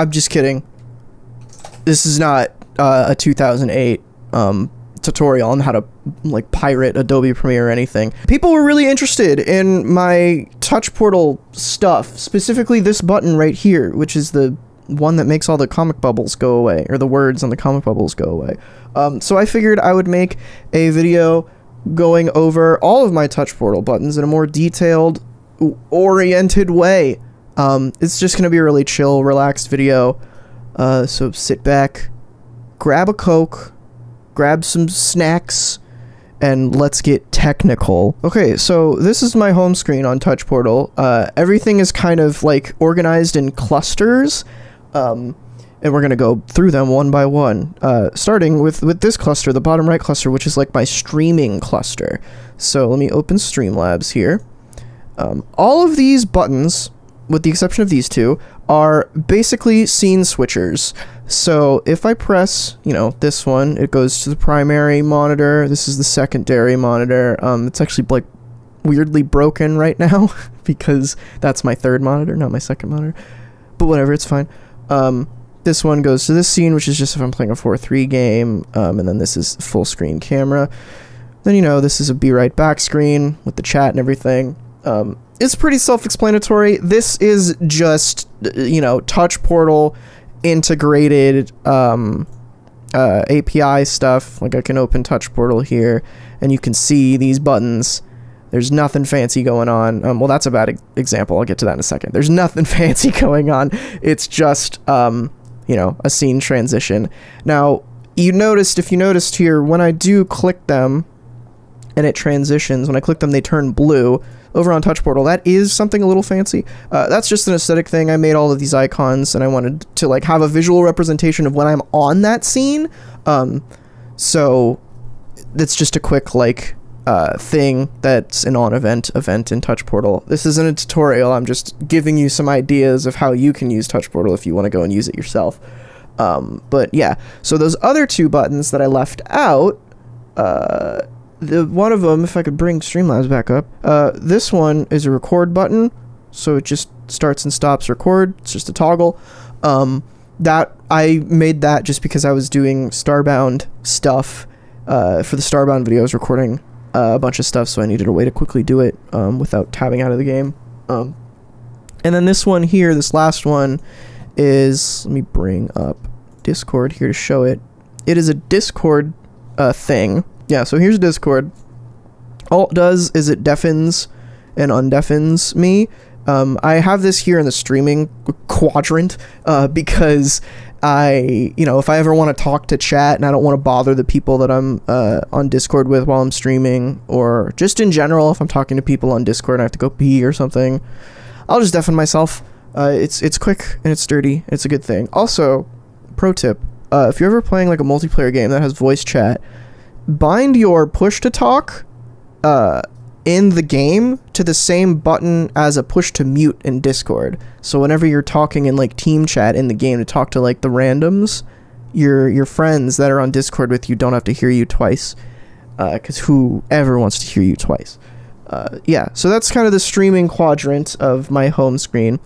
I'm just kidding. This is not a 2008 tutorial on how to like pirate Adobe Premiere or anything. People were really interested in my Touch Portal stuff, specifically this button right here, which is the one that makes all the comic bubbles go away, or the words on the comic bubbles go away. So I figured I would make a video going over all of my Touch Portal buttons in a more detailed, oriented way. It's just gonna be a really chill, relaxed video. So sit back, grab a Coke, grab some snacks, and let's get technical. Okay, so this is my home screen on Touch Portal. Everything is kind of like organized in clusters, and we're gonna go through them one by one, starting with this cluster, the bottom right cluster, which is like my streaming cluster. So let me open Streamlabs here. All of these buttons, with the exception of these two, are basically scene switchers. So if I press, you know, this one, it goes to the primary monitor. This is the secondary monitor. It's actually like weirdly broken right now because that's my third monitor, not my second monitor. But whatever, it's fine. This one goes to this scene, which is just if I'm playing a 4:3 game. And then this is full screen camera. Then, you know, this is a be right back screen with the chat and everything. It's pretty self-explanatory. This is just, you know, Touch Portal integrated API stuff. Like I can open Touch Portal here and you can see these buttons. There's nothing fancy going on. Well, that's a bad example. I'll get to that in a second. There's nothing fancy going on. It's just, you know, a scene transition. Now, you noticed, if you noticed here, when I do click them and it transitions, when I click them, they turn blue. Over on Touch Portal, that is something a little fancy. That's just an aesthetic thing. I made all of these icons and I wanted to like have a visual representation of when I'm on that scene. So that's just a quick like thing that's an on-event event in Touch Portal. This isn't a tutorial. I'm just giving you some ideas of how you can use Touch Portal if you want to go and use it yourself. But yeah, so those other two buttons that I left out, one of them, if I could bring Streamlabs back up, this one is a record button, so it just starts and stops record. It's just a toggle. That I made that just because I was doing Starbound stuff for the Starbound video. I was recording a bunch of stuff, so I needed a way to quickly do it without tabbing out of the game. And then this one here, this last one, is, let me bring up Discord here to show it. It is a Discord thing. Yeah, so here's Discord. All it does is it deafens and undeafens me. I have this here in the streaming quadrant because you know, if I ever want to talk to chat and I don't want to bother the people that I'm on Discord with while I'm streaming, or just in general, if I'm talking to people on Discord and I have to go pee or something, I'll just deafen myself. It's quick and it's dirty. It's a good thing. Also, pro tip, if you're ever playing like a multiplayer game that has voice chat, bind your push-to-talk in the game to the same button as a push-to-mute in Discord. So whenever you're talking in, like, team chat in the game to talk to, like, the randoms, your friends that are on Discord with you don't have to hear you twice, because whoever wants to hear you twice. Yeah, so that's kind of the streaming quadrant of my home screen.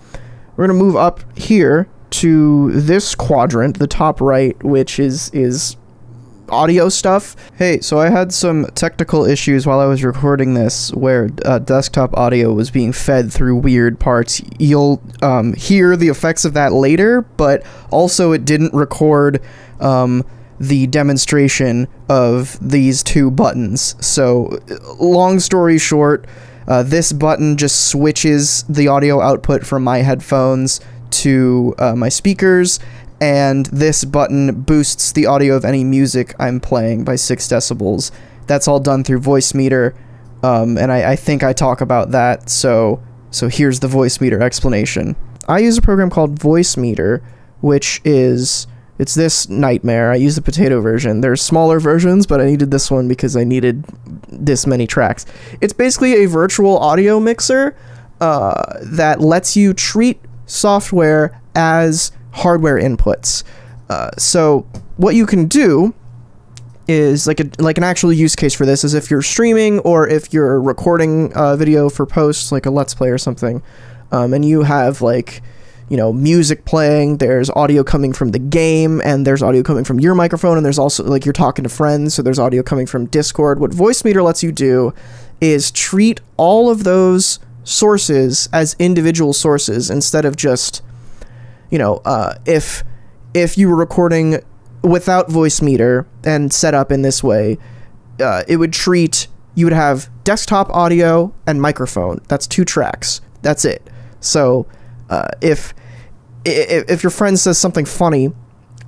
We're going to move up here to this quadrant, the top right, which is audio stuff. Hey, so I had some technical issues while I was recording this where desktop audio was being fed through weird parts. You'll hear the effects of that later, but also it didn't record the demonstration of these two buttons. So long story short, this button just switches the audio output from my headphones to my speakers, and this button boosts the audio of any music I'm playing by 6 decibels. That's all done through Voicemeeter, and I think I talk about that, so here's the Voicemeeter explanation. I use a program called Voicemeeter, which is, it's this nightmare. I use the potato version. There's smaller versions, but I needed this one because I needed this many tracks. It's basically a virtual audio mixer that lets you treat software as hardware inputs. So what you can do is like an actual use case for this is if you're streaming or if you're recording a video for posts, like a Let's Play or something, and you have like music playing, there's audio coming from the game, and there's audio coming from your microphone, and there's also, like, you're talking to friends, so there's audio coming from Discord. What Voicemeeter lets you do is treat all of those sources as individual sources instead of just, if you were recording without Voicemeeter and set up in this way, it would treat, you would have desktop audio and microphone. That's 2 tracks. That's it. So if your friend says something funny,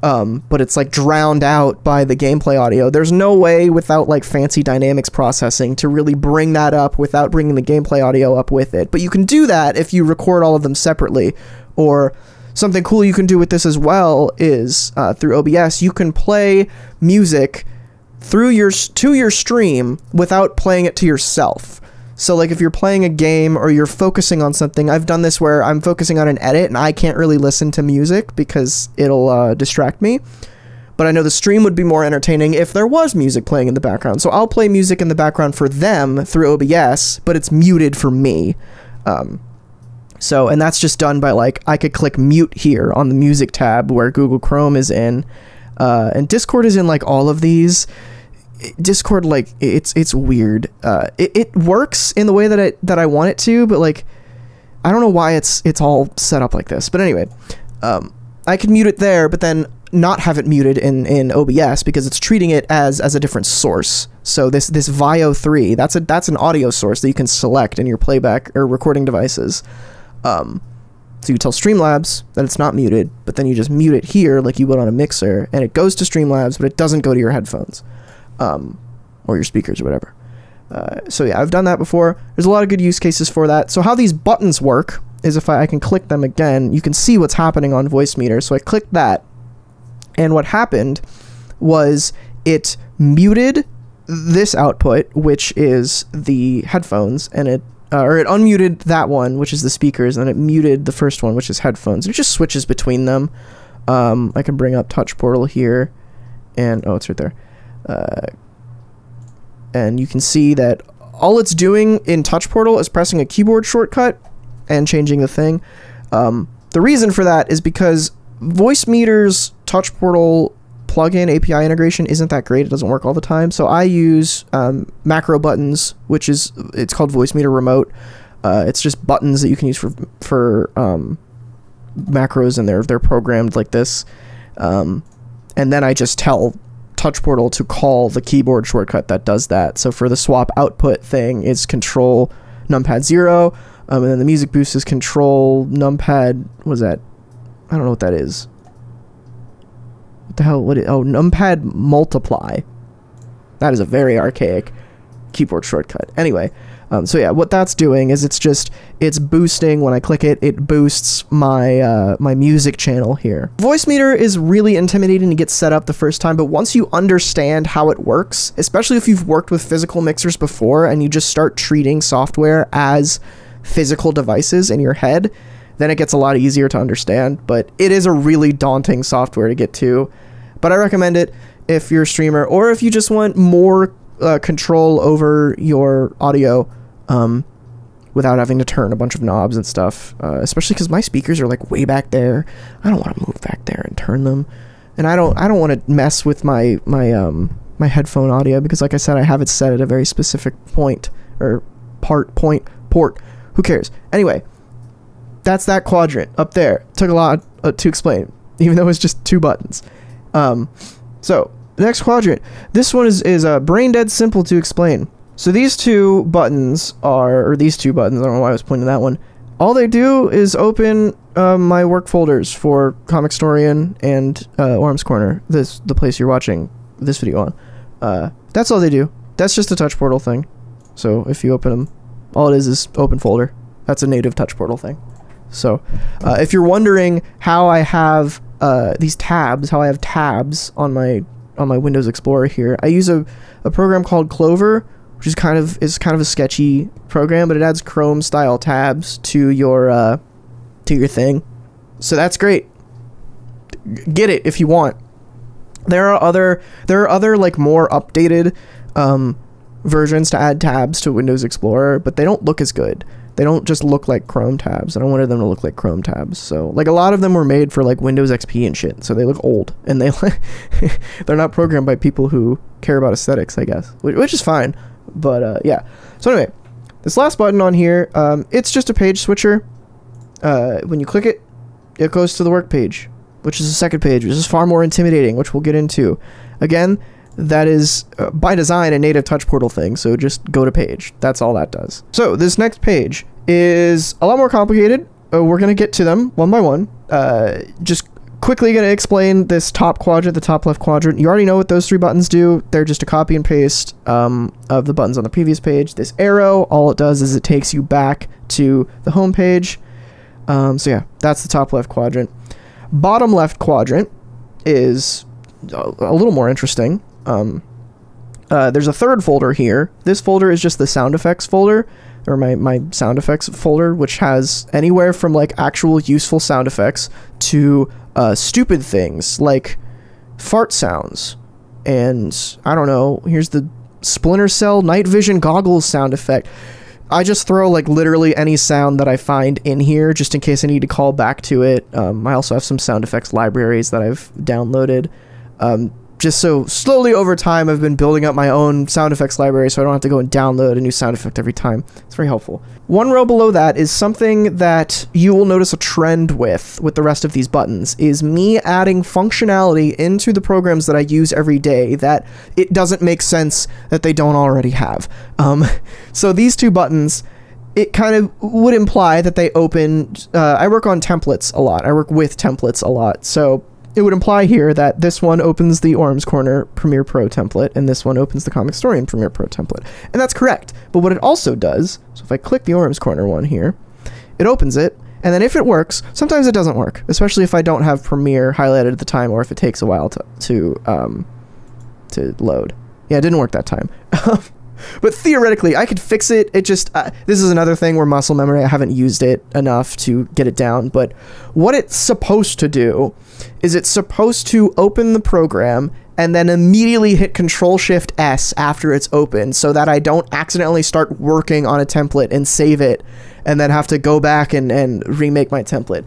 but it's like drowned out by the gameplay audio, there's no way without like fancy dynamics processing to really bring that up without bringing the gameplay audio up with it. But you can do that if you record all of them separately. Or something cool you can do with this as well is through OBS, you can play music through to your stream without playing it to yourself. So like if you're playing a game or you're focusing on something, I've done this where I'm focusing on an edit and I can't really listen to music because it'll distract me. But I know the stream would be more entertaining if there was music playing in the background. So I'll play music in the background for them through OBS, but it's muted for me. So, and that's just done by, like, I could click mute here on the music tab where Google Chrome is in, and Discord is in, like, all of these. Discord, like, it's weird. It works in the way that I want it to, but, like, I don't know why it's all set up like this. But anyway, I could mute it there, but then not have it muted in OBS because it's treating it as a different source. So this VIO3, that's an audio source that you can select in your playback or recording devices. So you tell Streamlabs that it's not muted, but then you just mute it here like you would on a mixer, and it goes to Streamlabs, but it doesn't go to your headphones, or your speakers or whatever. So yeah, I've done that before. There's a lot of good use cases for that. So how these buttons work is if I can click them again, you can see what's happening on Voicemeeter. So I clicked that, and what happened was it muted this output, which is the headphones, and it unmuted that one, which is the speakers, and then it muted the first one, which is headphones. It just switches between them. I can bring up Touch Portal here, and oh, it's right there. And you can see that all it's doing in Touch Portal is pressing a keyboard shortcut and changing the thing. The reason for that is because Voicemeeter's Touch Portal plugin API integration isn't that great. It doesn't work all the time. So I use macro buttons, which is, it's called Voicemeeter Remote. It's just buttons that you can use for macros, and they're programmed like this. And then I just tell Touch Portal to call the keyboard shortcut that does that. So for the swap output thing, it's Control Numpad 0, and then the music boost is Control Numpad. What is that? I don't know what that is. What the hell would it? Oh, numpad multiply. That is a very archaic keyboard shortcut. Anyway, so yeah, what that's doing is it's boosting. When I click it, it boosts my my music channel here. Voicemeeter is really intimidating to get set up the first time, but once you understand how it works, especially if you've worked with physical mixers before and you just start treating software as physical devices in your head, then it gets a lot easier to understand. But it is a really daunting software to get to, but I recommend it if you're a streamer or if you just want more control over your audio without having to turn a bunch of knobs and stuff, especially because my speakers are like way back there. I don't want to move back there and turn them, and I don't want to mess with my headphone audio because, like I said, I have it set at a very specific point or port. Who cares? Anyway, that's that quadrant up there. Took a lot to explain, even though it's just 2 buttons. So the next quadrant, this one is brain dead simple to explain. So these two buttons, I don't know why I was pointing to that one. All they do is open my work folders for ComicStorian and Auram's Corner, the place you're watching this video on. That's all they do. That's just a Touch Portal thing. So if you open them, all it is open folder. That's a native Touch Portal thing. So, if you're wondering how I have these tabs, how I have tabs on my Windows Explorer here, I use a program called Clover, which is kind of a sketchy program, but it adds Chrome style tabs to your thing. So that's great. Get it if you want. There are other like more updated versions to add tabs to Windows Explorer, but they don't look as good. They don't just look like Chrome tabs, and I wanted them to look like Chrome tabs. So, like, a lot of them were made for, like, Windows XP and shit, so they look old, and they, like, they're not programmed by people who care about aesthetics, I guess, which is fine, but, yeah. So, anyway, this last button on here, it's just a page switcher. When you click it, it goes to the work page, which is the second page, which is far more intimidating, which we'll get into. Again, that is, by design, a native Touch Portal thing, so just go to page. That's all that does. So, this next page is a lot more complicated. We're going to get to them one by one. Just quickly going to explain this top quadrant, the top left quadrant. You already know what those three buttons do. They're just a copy and paste of the buttons on the previous page. This arrow, all it does is it takes you back to the home page. So, yeah, that's the top left quadrant. Bottom left quadrant is a little more interesting. There's a third folder here. This folder is just the sound effects folder, or my sound effects folder, which has anywhere from, like, actual useful sound effects to stupid things like fart sounds. And I don't know, here's the Splinter Cell night vision goggles sound effect. I just throw, like, literally any sound that I find in here just in case I need to call back to it. I also have some sound effects libraries that I've downloaded. Just so slowly over time, I've been building up my own sound effects library so I don't have to go and download a new sound effect every time. It's very helpful. One row below that is something that you will notice a trend with the rest of these buttons, is me adding functionality into the programs that I use every day that it doesn't make sense that they don't already have. So these two buttons, it kind of would imply that they open... I work on templates a lot. I work with templates a lot. So... it would imply here that this one opens the Auram's Corner Premiere Pro template, and this one opens the ComicStorian Premiere Pro template. And that's correct. But what it also does, so if I click the Auram's Corner one here, it opens it, and then if it works, sometimes it doesn't work, especially if I don't have Premiere highlighted at the time or if it takes a while to load. Yeah, it didn't work that time. But theoretically, I could fix it. It just, this is another thing where muscle memory, I haven't used it enough to get it down. But what it's supposed to do is it's supposed to open the program and then immediately hit Control-Shift-S after it's open so that I don't accidentally start working on a template and save it and then have to go back and remake my template.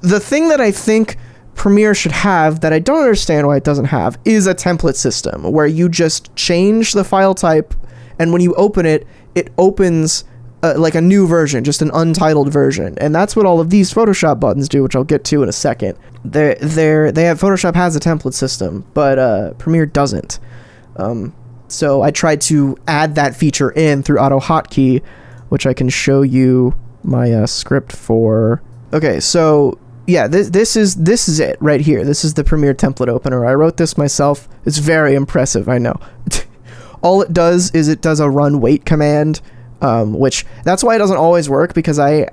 The thing that I think Premiere should have that I don't understand why it doesn't have is a template system where you just change the file type, and when you open it, it opens like a new version, just an untitled version. And that's what all of these Photoshop buttons do, which I'll get to in a second. They have, Photoshop has a template system, but Premiere doesn't. So I tried to add that feature in through AutoHotkey, which I can show you my script for. Okay, so... yeah, this is it right here. This is the Premiere template opener. I wrote this myself. It's very impressive, I know. All it does is it does a run wait command, which that's why it doesn't always work, because it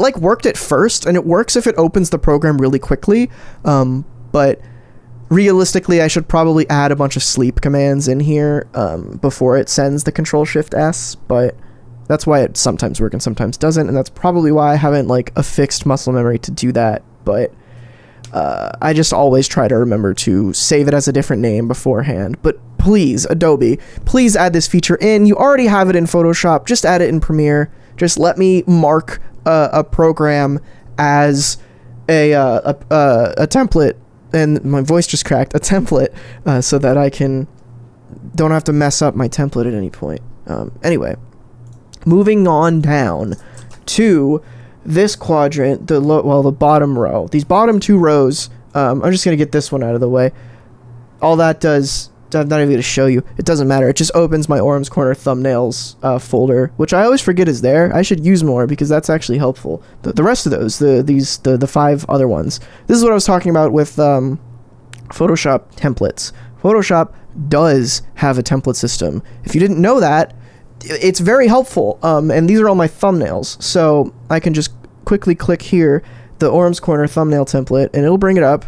like worked at first, and it works if it opens the program really quickly. But realistically, I should probably add a bunch of sleep commands in here before it sends the Control-Shift-S, but... that's why it sometimes works and sometimes doesn't, and that's probably why I haven't, like, affixed muscle memory to do that, but I just always try to remember to save it as a different name beforehand. But please, Adobe, please add this feature in. You already have it in Photoshop. Just add it in Premiere. Just let me mark a program as a template, and my voice just cracked, a template, so that I don't have to mess up my template at any point. Anyway. Moving on down to this quadrant, the bottom row. These bottom two rows, I'm just going to get this one out of the way. All that does, I'm not even going to show you. It doesn't matter. It just opens my Auram's Corner thumbnails folder, which I always forget is there. I should use more because that's actually helpful. The rest of those, the five other ones. This is what I was talking about with Photoshop templates. Photoshop does have a template system. If you didn't know that, it's very helpful, and these are all my thumbnails, so I can just quickly click here, the Auram's Corner thumbnail template, and it'll bring it up,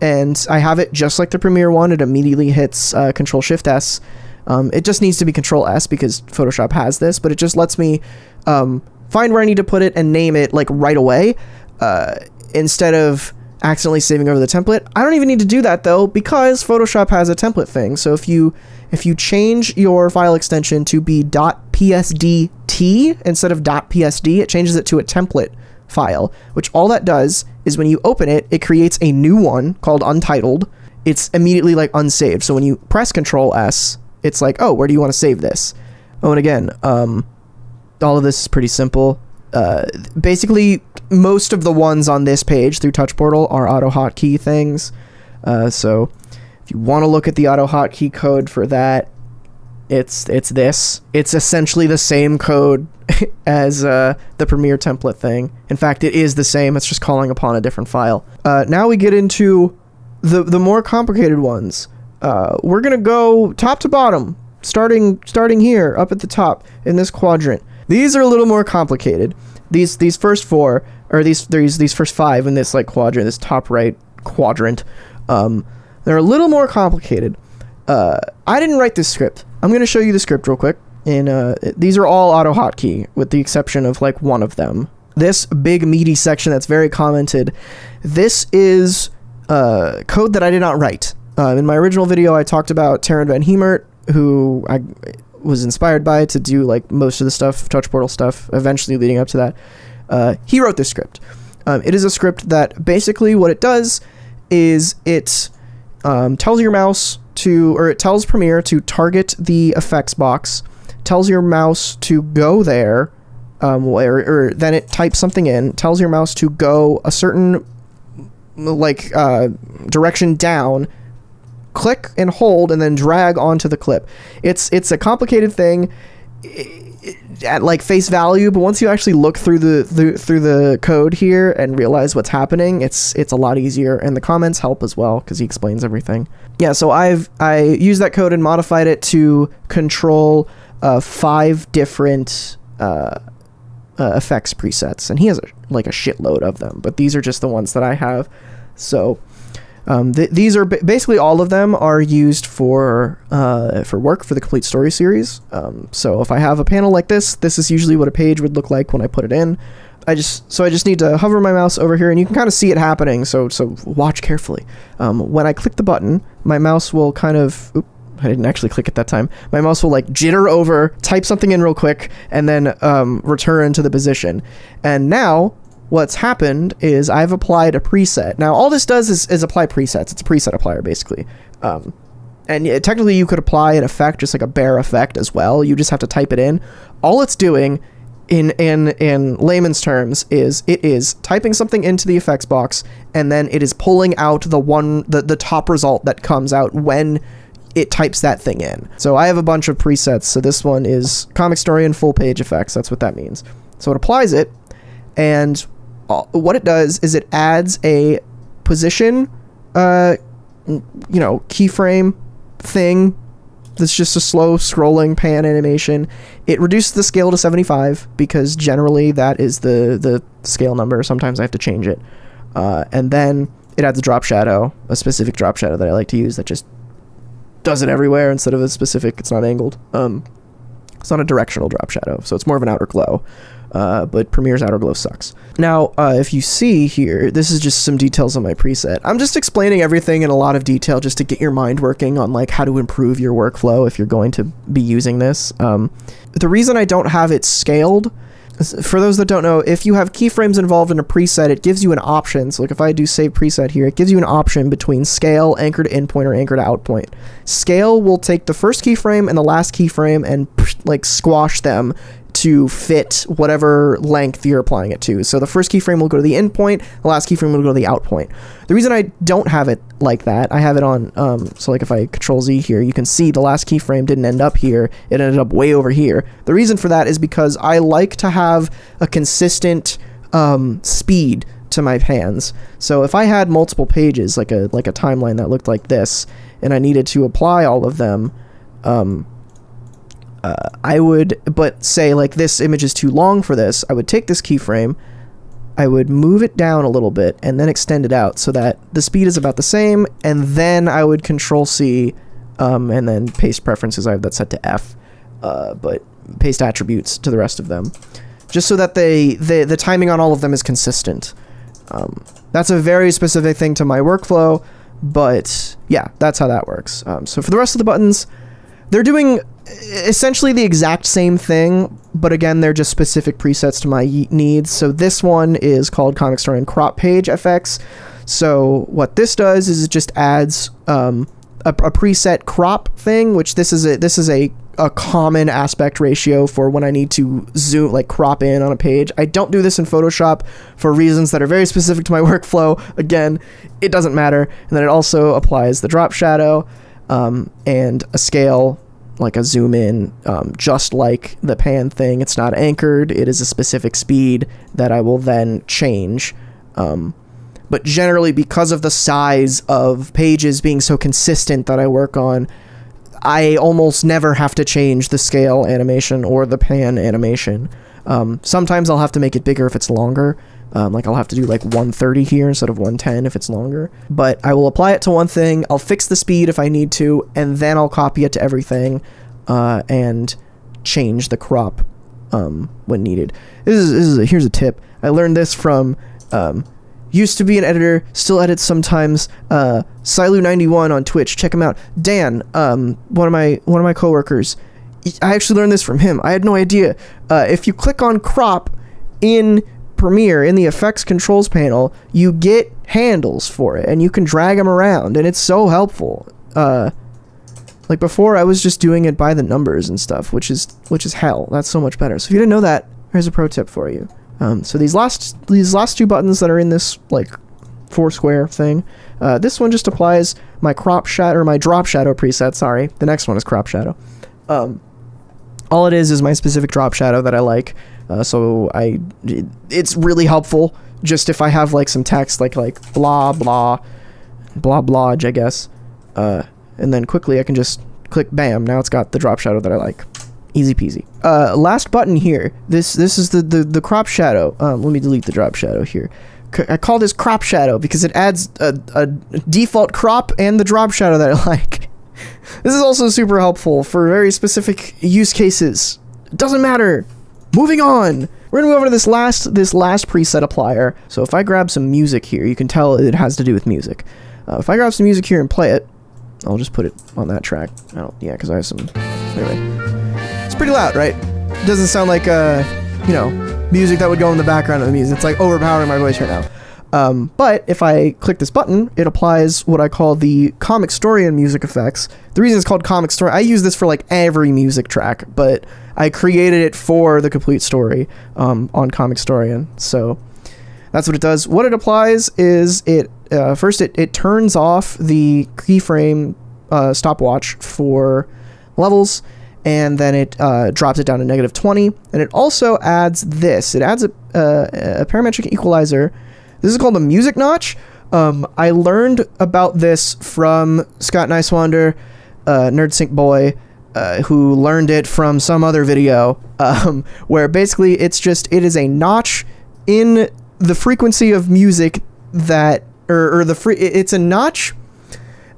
and I have it just like the Premiere one. It immediately hits Control-Shift-S. It just needs to be Control-S because Photoshop has this, but it just lets me find where I need to put it and name it, like, right away, instead of accidentally saving over the template. I don't even need to do that, though, because Photoshop has a template thing, so if you change your file extension to be .psdt instead of .psd, it changes it to a template file, which all that does is when you open it, it creates a new one called untitled. It's immediately like unsaved. So when you press Control S, it's like, oh, where do you want to save this? Oh, and again, all of this is pretty simple. Basically, most of the ones on this page through Touch Portal are AutoHotkey things. So if you want to look at the AutoHotkey code for that, it's this. It's essentially the same code as the Premiere template thing. In fact, it is the same. It's just calling upon a different file. Now we get into the more complicated ones. We're gonna go top to bottom, starting here, up at the top in this quadrant. These are a little more complicated. These first four, or these first five in this like quadrant, this top right quadrant, they're a little more complicated. I didn't write this script. I'm gonna show you the script real quick. And these are all AutoHotkey, with the exception of like one of them. This big meaty section that's very commented. This is code that I did not write. In my original video, I talked about Taren Van Hemert, who I was inspired by to do like most of the stuff, Touch Portal stuff, eventually leading up to that. He wrote this script. It is a script that basically what it does is it tells your mouse to, or it tells Premiere to target the effects box, tells your mouse to go there, or then it types something in, tells your mouse to go a certain like direction down, click and hold, and then drag onto the clip. It's a complicated thing at like face value, but once you actually look through the code here and realize what's happening, it's a lot easier. And the comments help as well, because he explains everything. Yeah, so I used that code and modified it to control 5 different effects presets, and he has like a shitload of them, but these are just the ones that I have. So these are basically all of them are used for work for the Complete Story series. So if I have a panel like this, this is usually what a page would look like when I put it in. I just need to hover my mouse over here, and you can kind of see it happening. So watch carefully. When I click the button, my mouse will kind of. Oops, I didn't actually click at that time. My mouse will like jitter over, type something in real quick, and then return to the position. And now, what's happened is I've applied a preset. Now, all this does is apply presets. It's a preset applier, basically. And technically, you could apply an effect, just like a bare effect as well. You just have to type it in. All it's doing, in layman's terms, is it is typing something into the effects box, and then it is pulling out the top result that comes out when it types that thing in. So I have a bunch of presets. So this one is ComicStorian full page effects. That's what that means. So it applies it, and what it does is it adds a position, keyframe thing that's just a slow scrolling pan animation. It reduced the scale to 75 because generally that is the scale number. Sometimes I have to change it. And then it adds a drop shadow, a specific drop shadow that I like to use that just does it everywhere instead of a specific, it's not angled. It's not a directional drop shadow, so it's more of an outer glow. But Premiere's outer glow sucks. Now, if you see here, this is just some details on my preset. I'm just explaining everything in a lot of detail just to get your mind working on like how to improve your workflow if you're going to be using this. The reason I don't have it scaled, for those that don't know, if you have keyframes involved in a preset, it gives you an option. So like if I do save preset here, it gives you an option between scale, anchor to endpoint, or anchor to outpoint. Scale will take the first keyframe and the last keyframe and like squash them to fit whatever length you're applying it to. So the first keyframe will go to the end point, the last keyframe will go to the out point. The reason I don't have it like that, I have it on, so like if I Control Z here, you can see the last keyframe didn't end up here, it ended up way over here. The reason for that is because I like to have a consistent speed to my pans. So if I had multiple pages, like a timeline that looked like this, and I needed to apply all of them, I would, but say like this image is too long for this, I would take this keyframe, I would move it down a little bit and then extend it out so that the speed is about the same, and then I would Control C and then paste preferences. I have that set to F, but paste attributes to the rest of them just so that the timing on all of them is consistent. That's a very specific thing to my workflow, but yeah, that's how that works. So for the rest of the buttons, They're doing essentially the exact same thing, but again, they're just specific presets to my needs. So this one is called ComicStorian Crop Page FX. So what this does is it just adds a preset crop thing, which this is a common aspect ratio for when I need to zoom, like crop in on a page. I don't do this in Photoshop for reasons that are very specific to my workflow. Again, it doesn't matter. And then it also applies the drop shadow and a scale, like a zoom in, just like the pan thing. It's not anchored. It is a specific speed that I will then change. But generally, because of the size of pages being so consistent that I work on, I almost never have to change the scale animation or the pan animation. Sometimes I'll have to make it bigger if it's longer. Like I'll have to do like 130 here instead of 110 if it's longer. But I will apply it to one thing, I'll fix the speed if I need to, and then I'll copy it to everything and change the crop when needed. Here's a tip. I learned this from... used to be an editor, still edits sometimes. Silu91 on Twitch, check him out. Dan, one of my coworkers, I actually learned this from him. I had no idea. If you click on crop in Premiere, in the effects controls panel, you get handles for it, and you can drag them around, and it's so helpful. Like before, I was just doing it by the numbers and stuff, which is hell. That's so much better. So if you didn't know that, here's a pro tip for you. So these last two buttons that are in this like four square thing, this one just applies my crop shadow, or my drop shadow preset. Sorry, the next one is crop shadow. All it is my specific drop shadow that I like. It's really helpful. Just if I have like some text like blah blah blah blah, I guess, and then quickly I can just click bam. Now it's got the drop shadow that I like. Easy peasy. Last button here. This is the crop shadow. Let me delete the drop shadow here. I call this crop shadow because it adds a default crop and the drop shadow that I like. This is also super helpful for very specific use cases. Doesn't matter. Moving on. We're gonna go over to this last preset applier. So if I grab some music here, you can tell it has to do with music. If I grab some music here and play it, I'll just put it on that track. Yeah, because I have some. Anyway. Pretty loud, right? It doesn't sound like, you know, music that would go in the background of the music. It's like overpowering my voice right now. But if I click this button, it applies what I call the ComicStorian music effects. The reason it's called ComicStorian, I use this for like every music track, but I created it for the complete story on ComicStorian. So that's what it does. What it applies is it, first it turns off the keyframe stopwatch for levels, and then it drops it down to -20, and it also adds this. It adds a parametric equalizer. This is called a music notch. I learned about this from Scott Nicewander, NerdSync Boy, who learned it from some other video, where basically it is a notch in the frequency of music that, it's a notch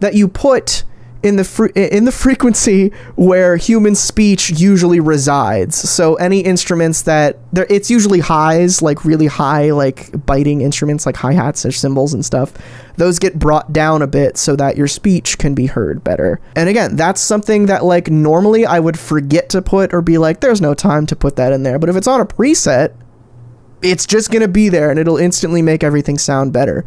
that you put in the frequency where human speech usually resides. So any instruments that it's usually highs, like really high, like biting instruments like hi-hats or cymbals and stuff, those get brought down a bit so that your speech can be heard better. And again, that's something that like normally I would forget to put or be like, there's no time to put that in there. But if it's on a preset, it's just gonna be there and it'll instantly make everything sound better.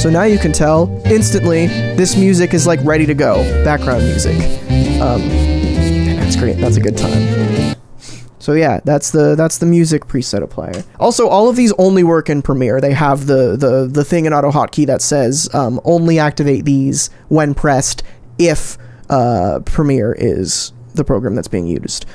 So now you can tell instantly this music is like ready to go, background music. That's great. That's a good time. So yeah, that's the music preset applier. Also, all of these only work in Premiere. They have the thing in AutoHotkey that says only activate these when pressed if Premiere is the program that's being used.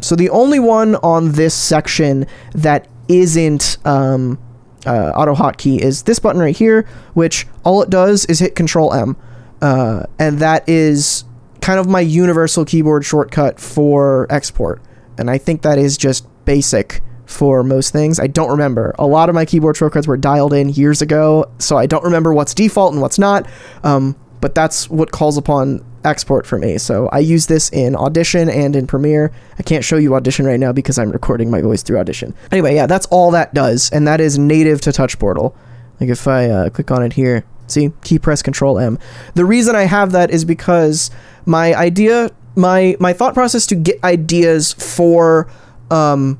So the only one on this section that isn't AutoHotkey is this button right here, which all it does is hit Control-M, and that is kind of my universal keyboard shortcut for export, and I think that is just basic for most things. I don't remember. A lot of my keyboard shortcuts were dialed in years ago, so I don't remember what's default and what's not, but that's what calls upon export for me. So I use this in Audition and in Premiere. I can't show you Audition right now because I'm recording my voice through Audition. Anyway, yeah, that's all that does, and that is native to Touch Portal. Like if I click on it here, see, key press Control M. The reason I have that is because my idea, my thought process to get ideas for Touch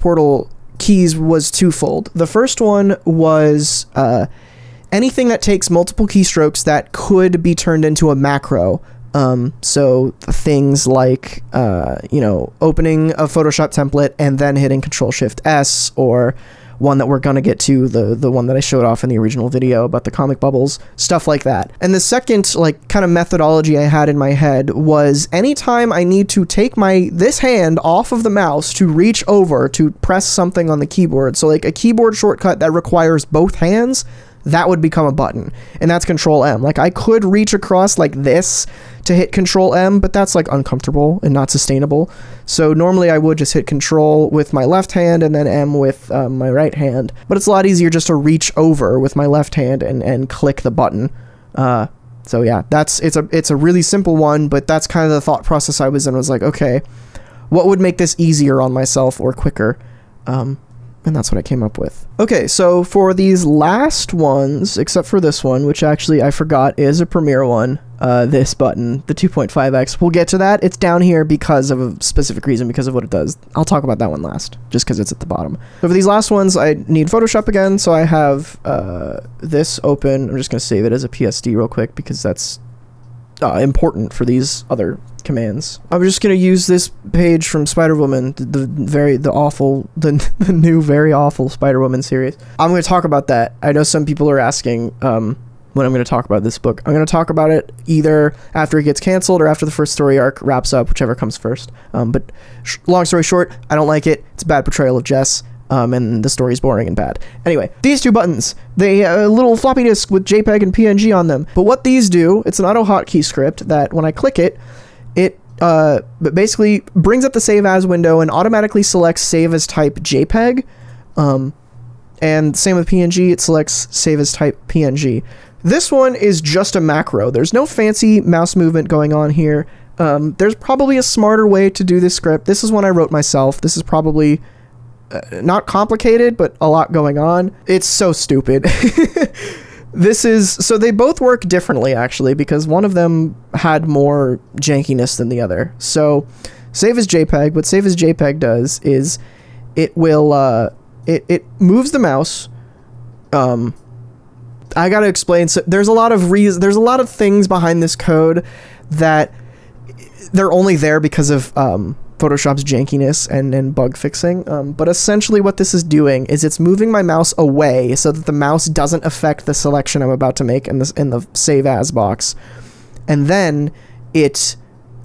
Portal keys was twofold. The first one was anything that takes multiple keystrokes that could be turned into a macro. So things like, you know, opening a Photoshop template and then hitting Control-Shift-S, or one that we're going to get to, the one that I showed off in the original video about the comic bubbles, stuff like that. And the second, like, kind of methodology I had in my head was anytime I need to take this hand off of the mouse to reach over to press something on the keyboard, so like a keyboard shortcut that requires both hands, that would become a button, and that's Control-M. Like, I could reach across like this to hit Control-M, but that's like uncomfortable and not sustainable. So normally I would just hit Control with my left hand and then M with my right hand, but it's a lot easier just to reach over with my left hand and click the button. So yeah, it's a really simple one, but that's kind of the thought process I was in. I was like, okay, what would make this easier on myself or quicker? And that's what I came up with. Okay, so for these last ones, except for this one, which actually I forgot is a Premiere one, this button, the 2.5x, we'll get to that. It's down here because of a specific reason, because of what it does. I'll talk about that one last, just because it's at the bottom. So for these last ones, I need Photoshop again, so I have this open. I'm just gonna save it as a PSD real quick, because that's important for these other commands. I'm just gonna use this page from Spider-Woman, the new very awful Spider-Woman series. I'm gonna talk about that. I know some people are asking when I'm gonna talk about this book. I'm gonna talk about it either after it gets canceled or after the first story arc wraps up, whichever comes first. But long story short, I don't like it. It's a bad portrayal of Jess. And the story's boring and bad. Anyway, these two buttons, they have a little floppy disk with JPEG and PNG on them. But what these do, it's an AutoHotkey script that when I click it, it basically brings up the Save As window and automatically selects Save As Type JPEG. And same with PNG, it selects Save As Type PNG. This one is just a macro. There's no fancy mouse movement going on here. There's probably a smarter way to do this script. This is one I wrote myself. This is probably... not complicated, but a lot going on. It's so stupid. So they both work differently, actually, because one of them had more jankiness than the other. So Save As JPEG, what Save As JPEG does is it will, it moves the mouse. I gotta explain, so there's a lot of things behind this code that they're only there because of, Photoshop's jankiness and bug fixing, but essentially what this is doing is it's moving my mouse away so that the mouse doesn't affect the selection I'm about to make in the Save As box, and then it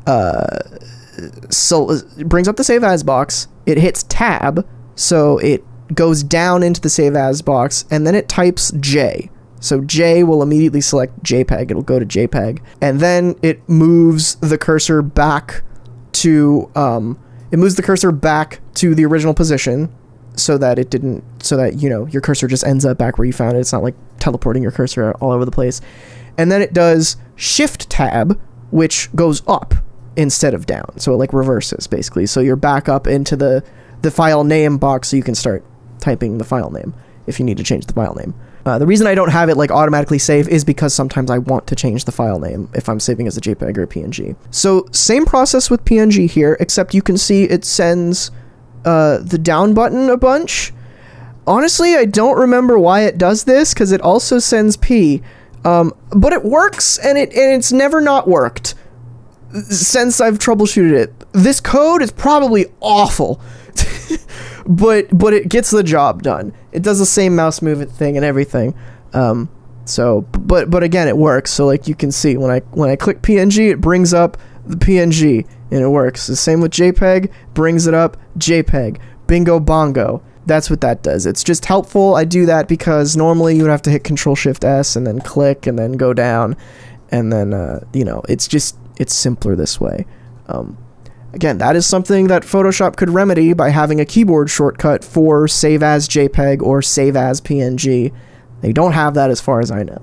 brings up the Save As box, it hits Tab, so it goes down into the Save As box, and then it types J. So J will immediately select JPEG, it'll go to JPEG, and then it moves the cursor back to the original position, so that it didn't, so that, you know, your cursor just ends up back where you found it. It's not like teleporting your cursor all over the place. And then it does Shift Tab, which goes up instead of down, so it like reverses basically. So you're back up into the file name box, so you can start typing the file name if you need to change the file name. The reason I don't have it like automatically save is because sometimes I want to change the file name if I'm saving as a JPEG or a PNG. So same process with PNG here, except you can see it sends the down button a bunch. Honestly, I don't remember why it does this, because it also sends P, but it works, and it's never not worked since I've troubleshooted it. This code is probably awful. But it gets the job done. It does the same mouse movement thing and everything. But again, it works. So like you can see when I click PNG, it brings up the PNG and it works. The same with JPEG, brings it up JPEG. Bingo bongo. That's what that does. It's just helpful. I do that because normally you would have to hit Control-Shift-S and then click and then go down, and then you know, it's simpler this way. Again, that is something that Photoshop could remedy by having a keyboard shortcut for Save As JPEG or Save As PNG. They don't have that as far as I know.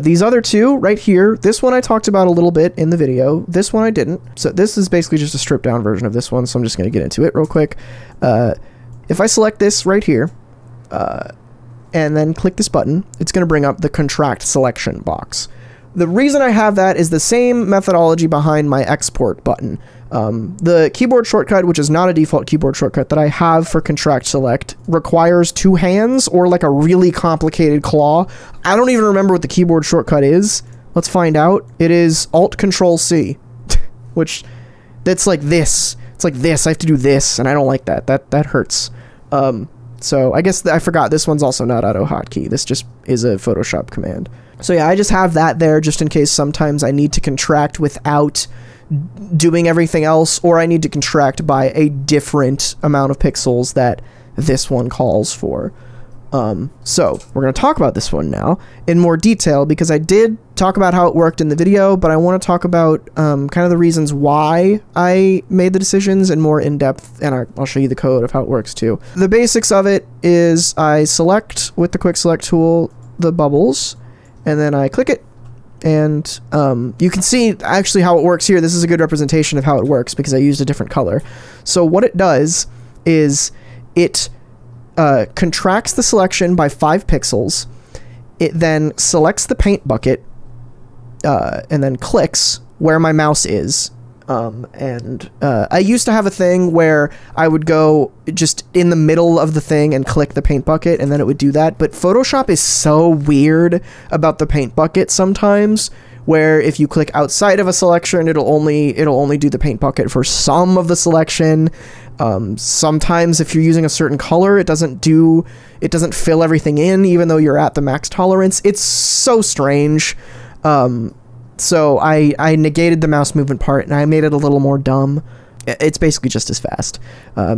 These other two right here, this one I talked about a little bit in the video, this one I didn't. So this is basically just a stripped down version of this one, so I'm just gonna get into it real quick. If I select this right here, and then click this button, it's gonna bring up the Contract Selection box. The reason I have that is the same methodology behind my export button. The keyboard shortcut, which is not a default keyboard shortcut that I have for contract select, requires two hands or like a really complicated claw. I don't even remember what the keyboard shortcut is. Let's find out. It is Alt-Control-C, which that's like this. It's like this. I have to do this, and I don't like that. That hurts. So I guess I forgot. This one's also not AutoHotkey. This just is a Photoshop command. So yeah, I just have that there just in case sometimes I need to contract without doing everything else, or I need to contract by a different amount of pixels that this one calls for. So we're going to talk about this one now in more detail, because I did talk about how it worked in the video, but I want to talk about kind of the reasons why I made the decisions in more in-depth, and I'll show you the code of how it works too. The basics of it is I select with the quick select tool the bubbles, and then I click it, and you can see actually how it works here. This is a good representation of how it works because I used a different color. So what it does is it contracts the selection by 5 pixels. It then selects the paint bucket and then clicks where my mouse is. I used to have a thing where I would go just in the middle of the thing and click the paint bucket, and then it would do that. But Photoshop is so weird about the paint bucket sometimes, where if you click outside of a selection, it'll only do the paint bucket for some of the selection. Sometimes if you're using a certain color, it doesn't fill everything in, even though you're at the max tolerance. It's so strange. So I negated the mouse movement part, and I made it a little more dumb. It's basically just as fast.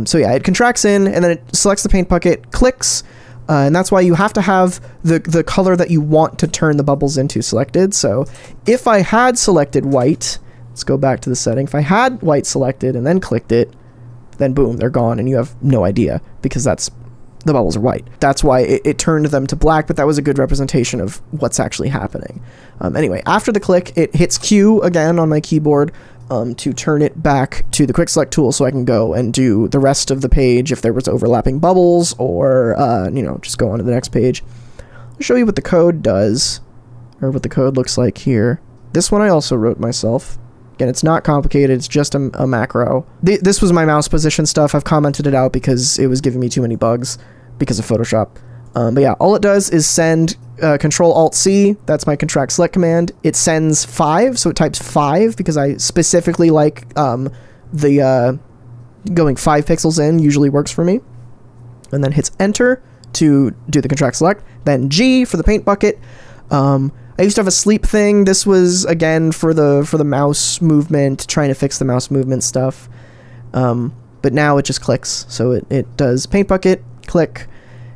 So yeah, it contracts in, and then it selects the paint bucket, clicks, and that's why you have to have the color that you want to turn the bubbles into selected. So if I had selected white, let's go back to the setting. If I had white selected and then clicked it, then boom, they're gone, and you have no idea, because that's the bubbles are white. That's why it turned them to black, but that was a good representation of what's actually happening. Anyway, after the click, it hits Q again on my keyboard to turn it back to the quick select tool, so I can go and do the rest of the page if there was overlapping bubbles, or you know, just go on to the next page. I'll show you what the code does, or what the code looks like here. This one I also wrote myself. Again, it's not complicated, it's just a macro. This was my mouse position stuff. I've commented it out because it was giving me too many bugs because of Photoshop. But yeah, all it does is send Control-Alt-C, that's my contract select command. It sends 5, so it types 5, because I specifically like going 5 pixels in usually works for me. And then hits Enter to do the contract select, then G for the paint bucket. I used to have a sleep thing. This was, again, for the mouse movement, trying to fix the mouse movement stuff. But now it just clicks. So it does paint bucket, click,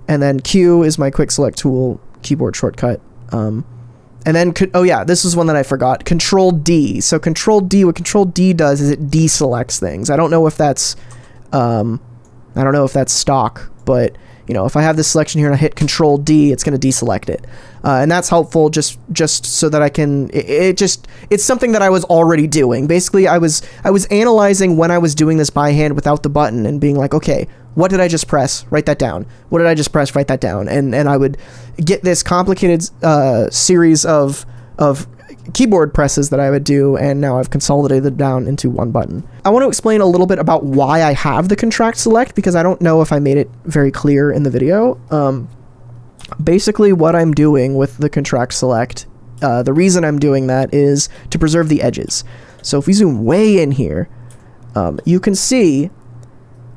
and then Q is my quick select tool keyboard shortcut. And then, oh yeah, this is one that I forgot. Control D. So Control D, what Control D does is it deselects things. I don't know if that's, stock, but you know, if I have this selection here and I hit Control D, it's going to deselect it. And that's helpful just so that I can, it's something that I was already doing. Basically, I was analyzing when I was doing this by hand without the button and being like, okay, what did I just press? Write that down. What did I just press? Write that down. And I would get this complicated series of keyboard presses that I would do, and now I've consolidated it down into one button. I want to explain a little bit about why I have the contract select, because I don't know if I made it very clear in the video. Basically what I'm doing with the contract select, the reason I'm doing that is to preserve the edges. So if we zoom way in here, you can see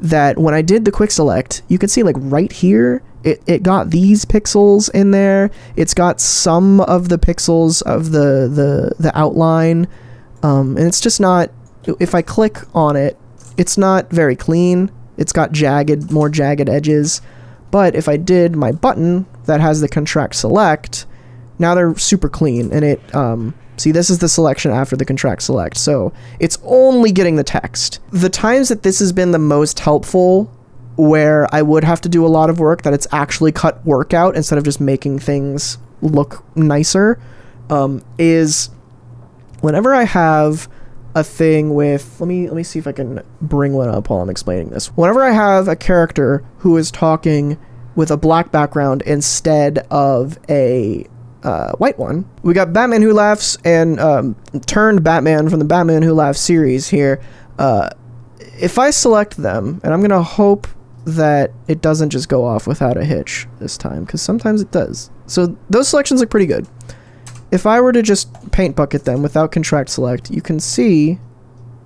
that when I did the quick select, you can see like right here, it got these pixels in there. It's got some of the pixels of the outline. And it's just not, if I click on it, it's not very clean. It's got more jagged edges. But if I did my button that has the contract select, now they're super clean. And see, this is the selection after the contract select. So it's only getting the text. The times that this has been the most helpful, where I would have to do a lot of work, that it's actually cut work out instead of just making things look nicer, is whenever I have a thing with, let me see if I can bring one up while I'm explaining this. Whenever I have a character who is talking with a black background instead of a white one. We got Batman Who Laughs and Turned Batman from the Batman Who Laughs series here. If I select them, and I'm gonna hope that it doesn't just go off without a hitch this time, because sometimes it does. So those selections look pretty good. If I were to just paint bucket them without contract select, you can see...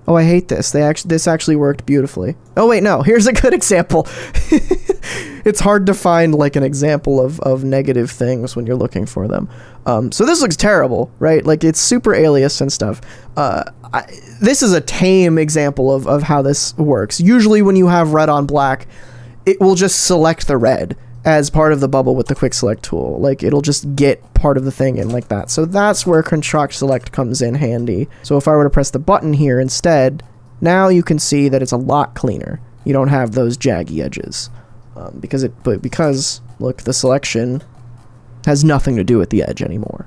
Oh, I hate this. This actually worked beautifully. Oh wait, no. Here's a good example. It's hard to find like an example of negative things when you're looking for them. So this looks terrible, right? Like it's super alias and stuff. This is a tame example of how this works. Usually when you have red on black, it will just select the red as part of the bubble with the quick select tool. Like it'll just get part of the thing in like that. So that's where contract select comes in handy. So if I were to press the button here instead, now you can see that it's a lot cleaner. You don't have those jaggy edges because look, the selection has nothing to do with the edge anymore.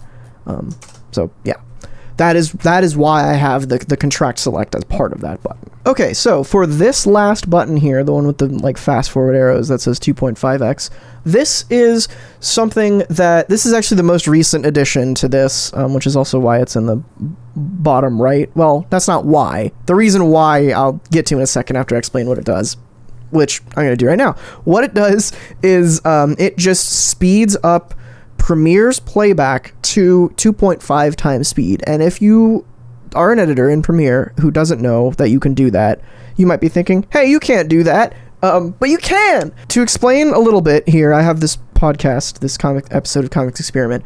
So yeah, that is why I have the contract select as part of that button. Okay, so for this last button here, the one with the like fast forward arrows that says 2.5x, this is something that, this is actually the most recent addition to this, which is also why it's in the bottom right. Well, that's not why. The reason why I'll get to in a second after I explain what it does, which I'm gonna do right now. What it does is it just speeds up Premiere's playback to 2.5 times speed, and if you are an editor in Premiere who doesn't know that you can do that, you might be thinking, hey, you can't do that, but you can! To explain a little bit here, I have this podcast, this comic episode of Comics Experiment.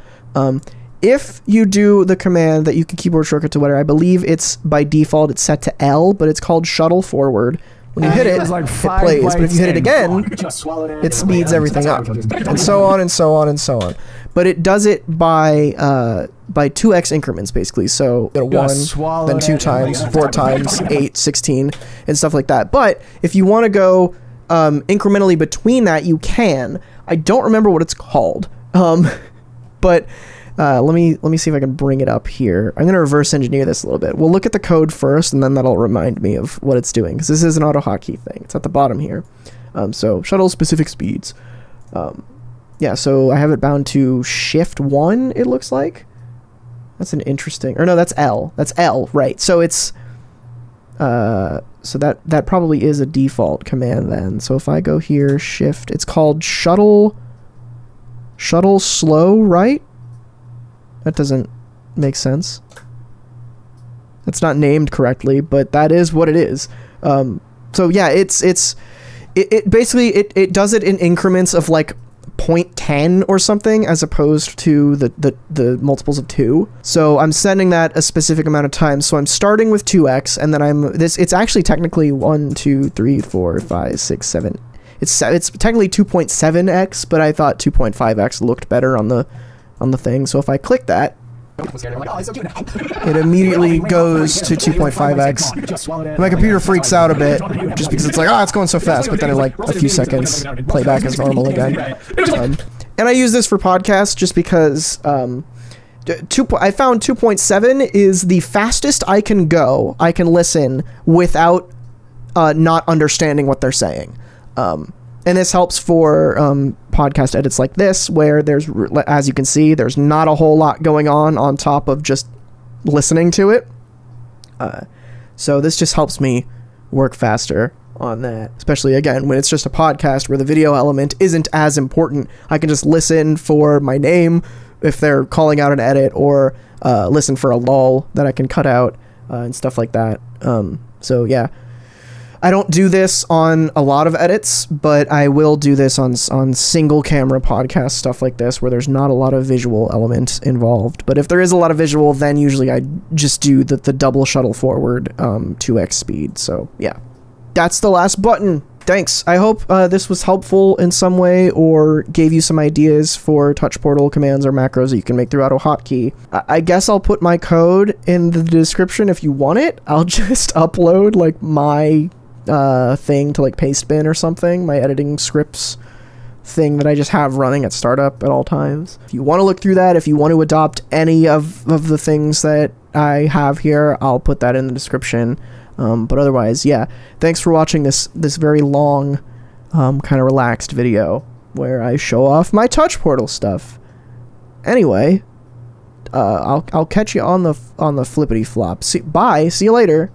If you do the command that you can keyboard shortcut to whatever, I believe it's by default, it's set to L, but it's called shuttle forward. When you hit it, like it plays, but if you hit it again, it speeds everything up, and so on and so on and so on. But it does it by 2x increments, basically. So 1, then 2 times, 4 times, 8, 16, and stuff like that. But if you want to go incrementally between that, you can. I don't remember what it's called, but... let me see if I can bring it up here. I'm going to reverse engineer this a little bit. We'll look at the code first, and then that'll remind me of what it's doing, because this is an AutoHotkey thing. It's at the bottom here. So shuttle specific speeds. Yeah, so I have it bound to shift 1, it looks like. That's an interesting... Or no, that's L. That's L, right. So it's... so that probably is a default command then. So if I go here, shift... It's called shuttle slow, right? That doesn't make sense. It's not named correctly, but that is what it is. So yeah, it basically does it in increments of like 0.10 or something, as opposed to the multiples of 2. So I'm sending that a specific amount of time. So I'm starting with 2x, and then it's actually technically 1, 2, 3, 4, 5, 6, 7. It's technically 2.7x, but I thought 2.5x looked better on the thing. So if I click that, it immediately goes to 2.5x. My computer freaks out a bit just because it's like, oh, it's going so fast, but then in like a few seconds, playback is normal again. And I use this for podcasts just because I found 2.7 is the fastest I can go. I can listen without not understanding what they're saying. And this helps for podcast edits like this, where there's, as you can see, there's not a whole lot going on top of just listening to it. So this just helps me work faster on that, especially, again, when it's just a podcast where the video element isn't as important. I can just listen for my name if they're calling out an edit, or listen for a lull that I can cut out and stuff like that. So, yeah. I don't do this on a lot of edits, but I will do this on single camera podcast stuff like this, where there's not a lot of visual element involved. But if there is a lot of visual, then usually I just do the double shuttle forward 2x speed. So yeah, that's the last button. Thanks. I hope this was helpful in some way, or gave you some ideas for Touch Portal commands or macros that you can make through AutoHotkey. I guess I'll put my code in the description if you want it. I'll just upload like my thing to like Pastebin or something, my editing scripts thing that I just have running at startup at all times. If you want to look through that, if you want to adopt any of the things that I have here, I'll put that in the description. But otherwise, yeah, thanks for watching this very long, kind of relaxed video where I show off my Touch Portal stuff. Anyway... I'll catch you on the flippity flop. Bye. See you later.